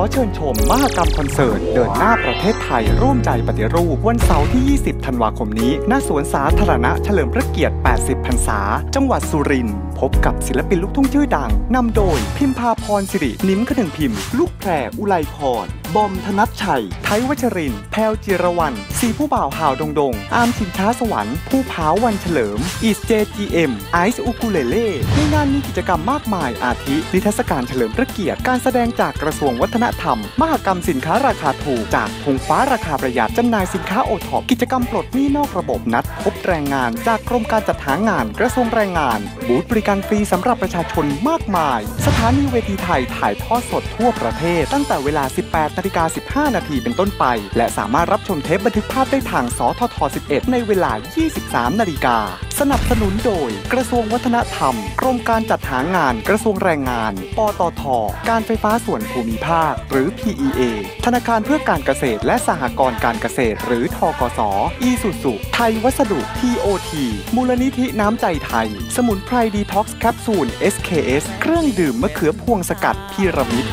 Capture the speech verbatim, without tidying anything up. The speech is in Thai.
ขอเชิญชมมหกรรมคอนเสิร์ตเดินหน้าประเทศไทยร่วมใจปฏิรูปวันเสาร์ที่ยี่สิบธันวาคมนี้ณสวนสาธารณะเฉลิมพระเกียรติแปดสิบพรรษาจังหวัดสุรินทร์พบกับศิลปินลูกทุ่งชื่อดังนำโดยพิมพาพรสิรินิ้มขนึงพิมพ์ลูกแพรอุไลพรบอมธนัชชัยไทยวัชรินทร์แพลวจิรวรรณสีผู้บ่าวห่าวดงดงอาร์มชิงช้าสวรรค์ผู้พาววันเฉลิมอีสเจจีเอ็มไอซ์อูคูเลเล่ในงานมีกิจกรรมมากมายอาทินิทรรศการเฉลิมพระเกียรติการแสดงจากกระทรวงวัฒนธรรมมหกรรมสินค้าราคาถูกจากธงฟ้าราคาประหยัดจำหน่ายสินค้าโอท็อปกิจกรรมปลดหนี้นอกระบบนัดพบแรงงานจากกรมการจัดหางานกระทรวงแรงงานบูธบริการฟรีสำหรับประชาชนมากมายสถานีเวทีไทยถ่ายทอดสดทั่วประเทศตั้งแต่เวลา สิบแปดนาฬิกาสิบห้านาทีเป็นต้นไปและสามารถรับชมเทปบันทึกภาพได้ทางสทท สิบเอ็ดในเวลา ยี่สิบสามนาฬิกาสนับสนุนโดยกระทรวงวัฒนธรรมกรมการจัดหางานกระทรวงแรงงานปตท.การไฟฟ้าส่วนภูมิภาคหรือ พี อี เอ ธนาคารเพื่อการเกษตรและสหกรณ์การเกษตรหรือท ก ส อีสุสุไทยวัสดุ ที โอ ที มูลนิธิน้ำใจไทยสมุนไพรดีท็อกซ์แคปซูล เอส เค เอส เครื่องดื่มมะเขือพวงสกัดพีระมิด